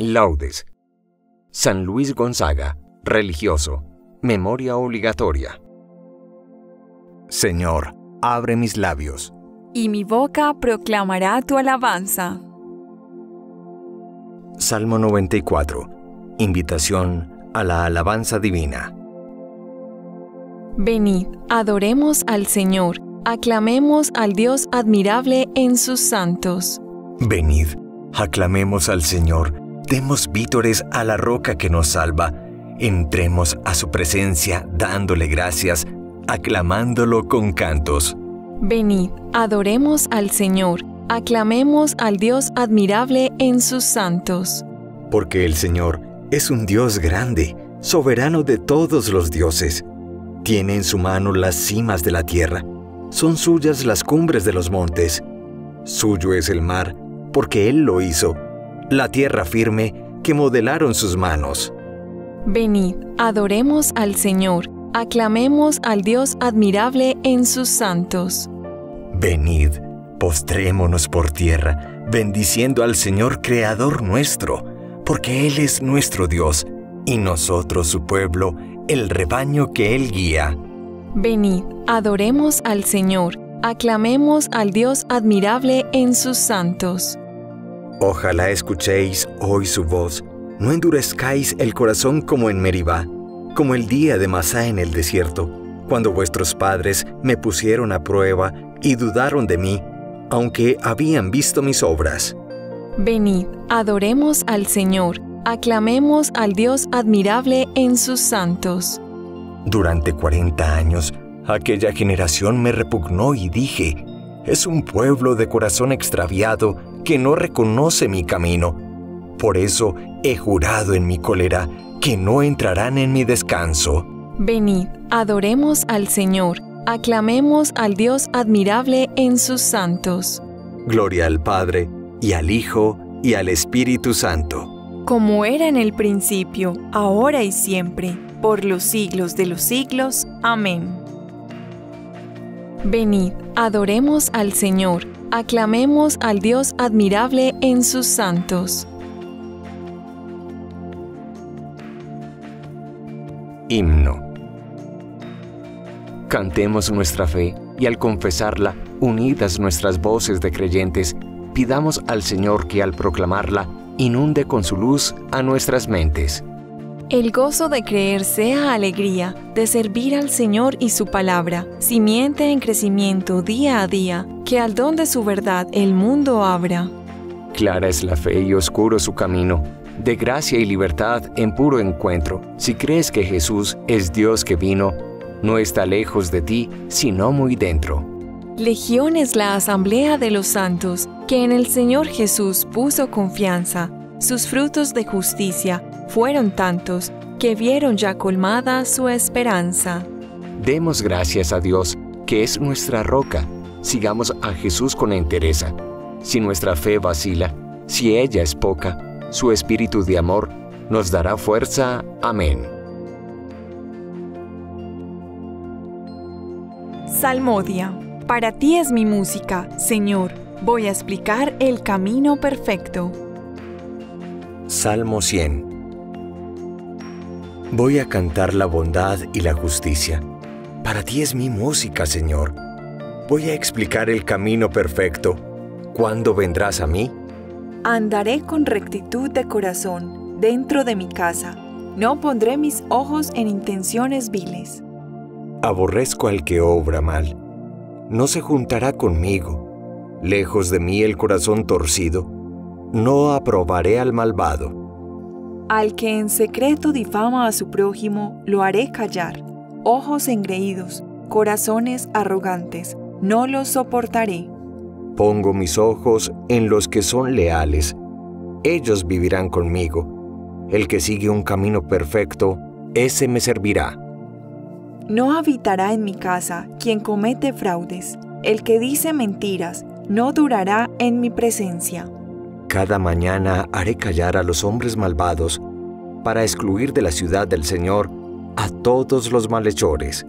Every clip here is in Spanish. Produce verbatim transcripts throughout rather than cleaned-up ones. Laudes. San Luis Gonzaga, religioso. Memoria obligatoria. Señor, abre mis labios, y mi boca proclamará tu alabanza. Salmo noventa y cuatro. Invitación a la alabanza divina. Venid, adoremos al Señor, aclamemos al Dios admirable en sus santos. Venid, aclamemos al Señor, demos vítores a la roca que nos salva, entremos a su presencia dándole gracias, aclamándolo con cantos. Venid, adoremos al Señor, aclamemos al Dios admirable en sus santos. Porque el Señor es un Dios grande, soberano de todos los dioses. Tiene en su mano las cimas de la tierra, son suyas las cumbres de los montes. Suyo es el mar, porque Él lo hizo, la tierra firme que modelaron sus manos. Venid, adoremos al Señor, aclamemos al Dios admirable en sus santos. Venid, postrémonos por tierra, bendiciendo al Señor Creador nuestro, porque Él es nuestro Dios, y nosotros su pueblo, el rebaño que Él guía. Venid, adoremos al Señor, aclamemos al Dios admirable en sus santos. Ojalá escuchéis hoy su voz, no endurezcáis el corazón como en Meribá, como el día de Masá en el desierto, cuando vuestros padres me pusieron a prueba y dudaron de mí, aunque habían visto mis obras. Venid, adoremos al Señor, aclamemos al Dios admirable en sus santos. Durante cuarenta años, aquella generación me repugnó y dije, «Es un pueblo de corazón extraviado que no reconoce mi camino. Por eso he jurado en mi cólera que no entrarán en mi descanso». Venid, adoremos al Señor, aclamemos al Dios admirable en sus santos. Gloria al Padre, y al Hijo, y al Espíritu Santo. Como era en el principio, ahora y siempre, por los siglos de los siglos. Amén. Venid, adoremos al Señor, aclamemos al Dios admirable en sus santos. Himno. Cantemos nuestra fe, y al confesarla, unidas nuestras voces de creyentes, pidamos al Señor que al proclamarla, inunde con su luz a nuestras mentes. El gozo de creer sea alegría, de servir al Señor y su palabra, simiente en crecimiento día a día, que al don de su verdad el mundo abra. Clara es la fe y oscuro su camino, de gracia y libertad en puro encuentro. Si crees que Jesús es Dios que vino, no está lejos de ti, sino muy dentro. Legión es la asamblea de los santos, que en el Señor Jesús puso confianza. Sus frutos de justicia fueron tantos, que vieron ya colmada su esperanza. Demos gracias a Dios, que es nuestra roca. Sigamos a Jesús con entereza. Si nuestra fe vacila, si ella es poca, su espíritu de amor nos dará fuerza. Amén. Salmodia. Para ti es mi música, Señor. Voy a explicar el camino perfecto. Salmo cien. Voy a cantar la bondad y la justicia. Para ti es mi música, Señor. Voy a explicar el camino perfecto. ¿Cuándo vendrás a mí? Andaré con rectitud de corazón dentro de mi casa. No pondré mis ojos en intenciones viles. Aborrezco al que obra mal. No se juntará conmigo. Lejos de mí el corazón torcido, no aprobaré al malvado. Al que en secreto difama a su prójimo, lo haré callar. Ojos engreídos, corazones arrogantes, no los soportaré. Pongo mis ojos en los que son leales. Ellos vivirán conmigo. El que sigue un camino perfecto, ese me servirá. No habitará en mi casa quien comete fraudes. El que dice mentiras no durará en mi presencia. Cada mañana haré callar a los hombres malvados, para excluir de la ciudad del Señor a todos los malhechores.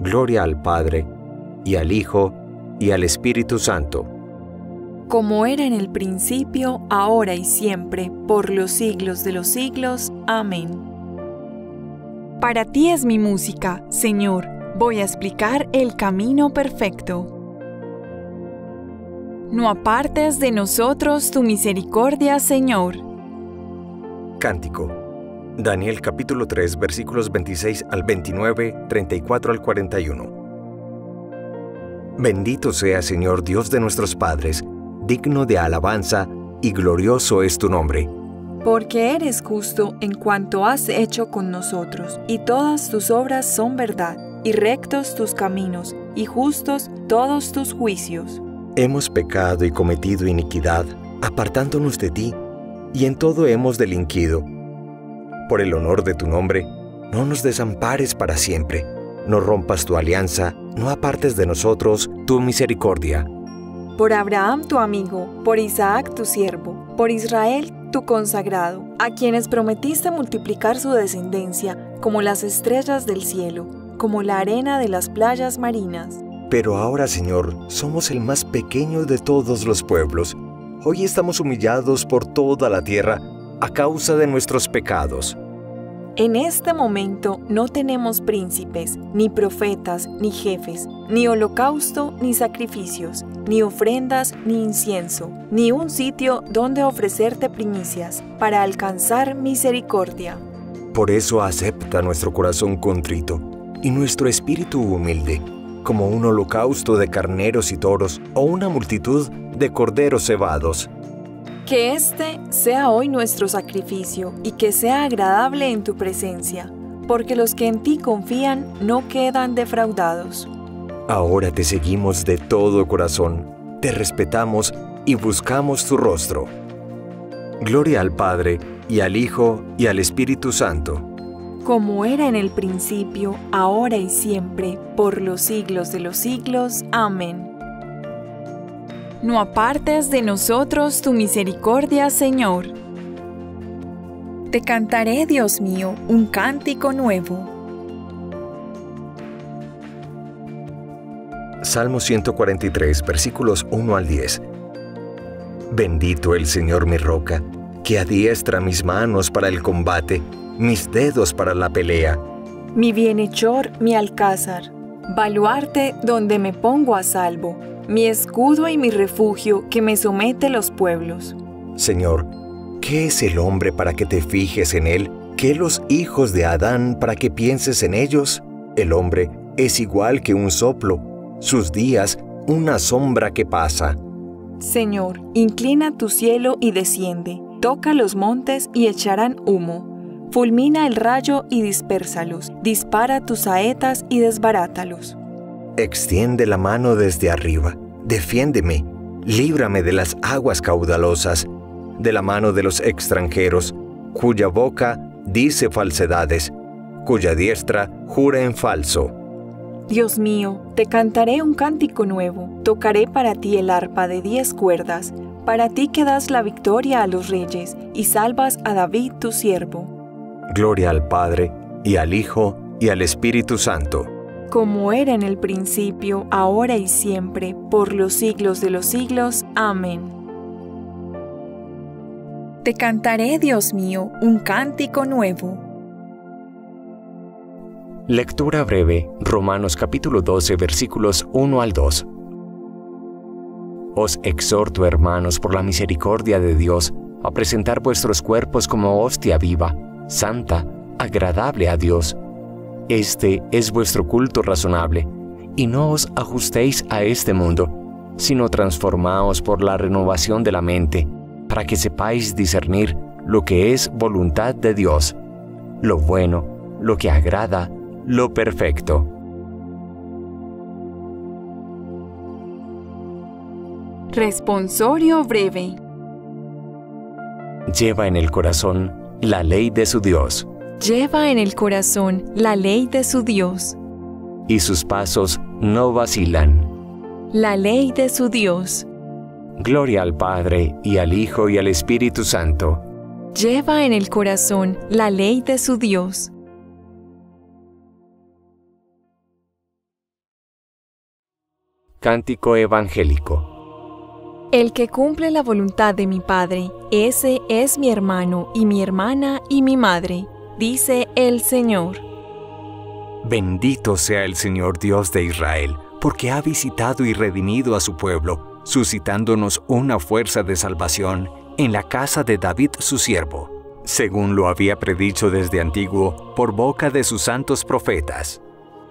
Gloria al Padre, y al Hijo, y al Espíritu Santo. como era en el principio, ahora y siempre, por los siglos de los siglos. Amén. Para ti es mi música, Señor. Voy a explicar el camino perfecto. No apartes de nosotros tu misericordia, Señor. Cántico. Daniel capítulo tres, versículos veintiséis al veintinueve, treinta y cuatro al cuarenta y uno. Bendito sea, Señor, Dios de nuestros padres, digno de alabanza, y glorioso es tu nombre. Porque eres justo en cuanto has hecho con nosotros, y todas tus obras son verdad, y rectos tus caminos, y justos todos tus juicios. Hemos pecado y cometido iniquidad, apartándonos de ti, y en todo hemos delinquido. Por el honor de tu nombre, no nos desampares para siempre, no rompas tu alianza, no apartes de nosotros tu misericordia. Por Abraham tu amigo, por Isaac tu siervo, por Israel tu consagrado, a quienes prometiste multiplicar su descendencia como las estrellas del cielo, como la arena de las playas marinas. Pero ahora, Señor, somos el más pequeño de todos los pueblos. Hoy estamos humillados por toda la tierra a causa de nuestros pecados. En este momento no tenemos príncipes, ni profetas, ni jefes, ni holocausto, ni sacrificios, ni ofrendas, ni incienso, ni un sitio donde ofrecerte primicias, para alcanzar misericordia. Por eso acepta nuestro corazón contrito y nuestro espíritu humilde, como un holocausto de carneros y toros o una multitud de corderos cebados. Que este sea hoy nuestro sacrificio y que sea agradable en tu presencia, porque los que en ti confían no quedan defraudados. Ahora te seguimos de todo corazón, te respetamos y buscamos tu rostro. Gloria al Padre, y al Hijo, y al Espíritu Santo. Como era en el principio, ahora y siempre, por los siglos de los siglos. Amén. No apartes de nosotros tu misericordia, Señor. Te cantaré, Dios mío, un cántico nuevo. Salmo ciento cuarenta y tres, versículos uno al diez. Bendito el Señor mi roca, que adiestra mis manos para el combate, mis dedos para la pelea. Mi bienhechor, mi alcázar, baluarte donde me pongo a salvo, mi escudo y mi refugio, que me somete los pueblos. Señor, ¿qué es el hombre para que te fijes en él? ¿Qué los hijos de Adán para que pienses en ellos? El hombre es igual que un soplo, sus días una sombra que pasa. Señor, inclina tu cielo y desciende, toca los montes y echarán humo. Fulmina el rayo y dispérsalos, dispara tus saetas y desbarátalos. Extiende la mano desde arriba, defiéndeme, líbrame de las aguas caudalosas, de la mano de los extranjeros, cuya boca dice falsedades, cuya diestra jura en falso. Dios mío, te cantaré un cántico nuevo, tocaré para ti el arpa de diez cuerdas, para ti que das la victoria a los reyes, y salvas a David tu siervo. Gloria al Padre, y al Hijo, y al Espíritu Santo. Como era en el principio, ahora y siempre, por los siglos de los siglos. Amén. Te cantaré, Dios mío, un cántico nuevo. Lectura breve, Romanos capítulo doce, versículos uno al dos. Os exhorto, hermanos, por la misericordia de Dios, a presentar vuestros cuerpos como hostia viva, santa, agradable a Dios. Este es vuestro culto razonable, y no os ajustéis a este mundo, sino transformaos por la renovación de la mente, para que sepáis discernir lo que es voluntad de Dios, lo bueno, lo que agrada, lo perfecto. Responsorio breve. Lleva en el corazón la ley de su Dios. Lleva en el corazón la ley de su Dios. Y sus pasos no vacilan. La ley de su Dios. Gloria al Padre, y al Hijo, y al Espíritu Santo. Lleva en el corazón la ley de su Dios. Cántico evangélico. El que cumple la voluntad de mi Padre, ese es mi hermano y mi hermana y mi madre, dice el Señor. Bendito sea el Señor Dios de Israel, porque ha visitado y redimido a su pueblo, suscitándonos una fuerza de salvación en la casa de David su siervo, según lo había predicho desde antiguo por boca de sus santos profetas.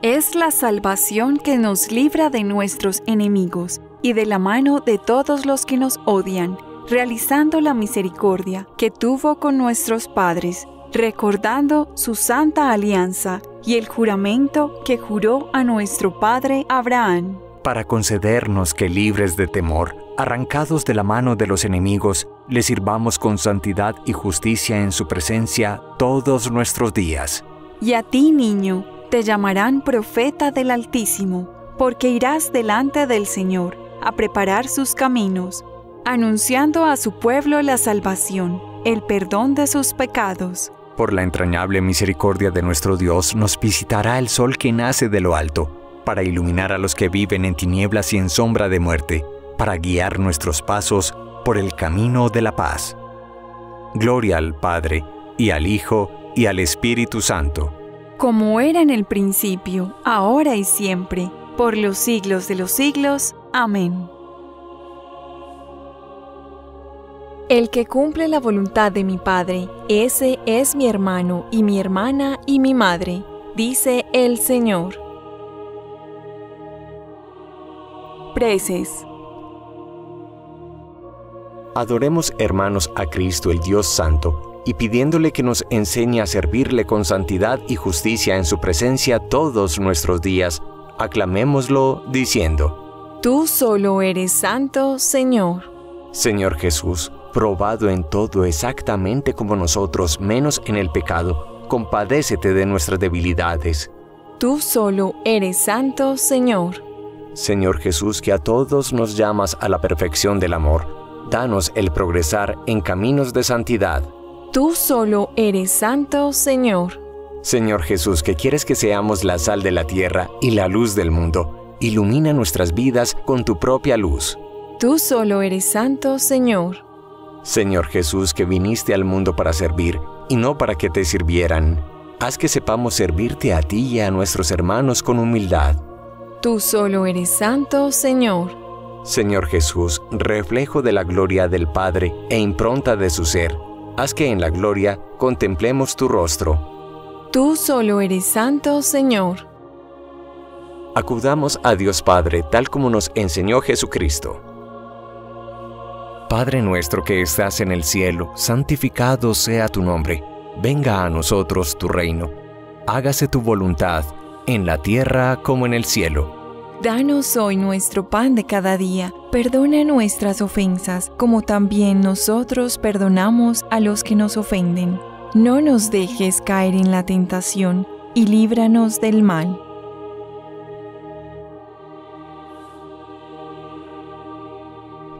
Es la salvación que nos libra de nuestros enemigos y de la mano de todos los que nos odian, realizando la misericordia que tuvo con nuestros padres, recordando su santa alianza y el juramento que juró a nuestro padre Abraham, para concedernos que, libres de temor, arrancados de la mano de los enemigos, le sirvamos con santidad y justicia en su presencia todos nuestros días. Y a ti, niño, te llamarán profeta del Altísimo, porque irás delante del Señor a preparar sus caminos, anunciando a su pueblo la salvación, el perdón de sus pecados. Por la entrañable misericordia de nuestro Dios nos visitará el sol que nace de lo alto, para iluminar a los que viven en tinieblas y en sombra de muerte, para guiar nuestros pasos por el camino de la paz. Gloria al Padre, y al Hijo, y al Espíritu Santo. Como era en el principio, ahora y siempre, por los siglos de los siglos. Amén. El que cumple la voluntad de mi Padre, ese es mi hermano y mi hermana y mi madre, dice el Señor. Preces. Adoremos, hermanos, a Cristo, el Dios Santo, y pidiéndole que nos enseñe a servirle con santidad y justicia en su presencia todos nuestros días, aclamémoslo diciendo: Tú solo eres santo, Señor. Señor Jesús, probado en todo exactamente como nosotros, menos en el pecado, compadécete de nuestras debilidades. Tú solo eres santo, Señor. Señor Jesús, que a todos nos llamas a la perfección del amor, danos el progresar en caminos de santidad. Tú solo eres santo, Señor. Señor Jesús, que quieres que seamos la sal de la tierra y la luz del mundo, ilumina nuestras vidas con tu propia luz. Tú solo eres santo, Señor. Señor Jesús, que viniste al mundo para servir y no para que te sirvieran, haz que sepamos servirte a ti y a nuestros hermanos con humildad. Tú solo eres santo, Señor. Señor Jesús, reflejo de la gloria del Padre e impronta de su ser, haz que en la gloria contemplemos tu rostro. Tú solo eres santo, Señor. Acudamos a Dios Padre tal como nos enseñó Jesucristo. Padre nuestro que estás en el cielo, santificado sea tu nombre. Venga a nosotros tu reino. Hágase tu voluntad, en la tierra como en el cielo. Danos hoy nuestro pan de cada día. Perdona nuestras ofensas, como también nosotros perdonamos a los que nos ofenden. No nos dejes caer en la tentación, y líbranos del mal.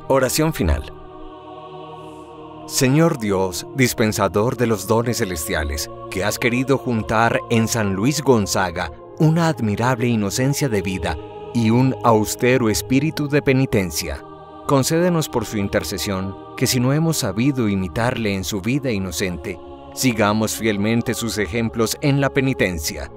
Oración final. Señor Dios, dispensador de los dones celestiales, que has querido juntar en San Luis Gonzaga una admirable inocencia de vida y un austero espíritu de penitencia, concédenos por su intercesión que, si no hemos sabido imitarle en su vida inocente, sigamos fielmente sus ejemplos en la penitencia.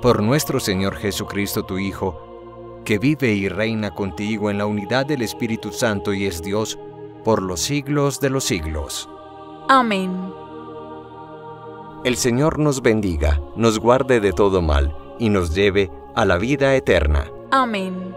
Por nuestro Señor Jesucristo, tu Hijo, que vive y reina contigo en la unidad del Espíritu Santo y es Dios, por los siglos de los siglos. Amén. El Señor nos bendiga, nos guarde de todo mal y nos lleve a la vida eterna. Amén.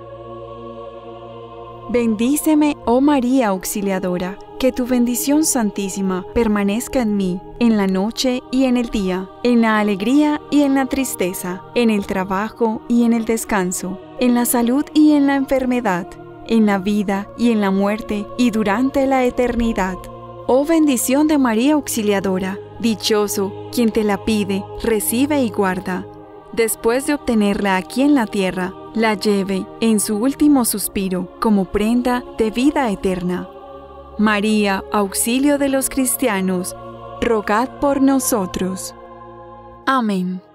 Bendíceme, oh María Auxiliadora, que tu bendición santísima permanezca en mí, en la noche y en el día, en la alegría y en la tristeza, en el trabajo y en el descanso, en la salud y en la enfermedad, en la vida y en la muerte y durante la eternidad. Oh bendición de María Auxiliadora, dichoso quien te la pide, recibe y guarda. Después de obtenerla aquí en la tierra, la lleve en su último suspiro como prenda de vida eterna. María, auxilio de los cristianos, rogad por nosotros. Amén.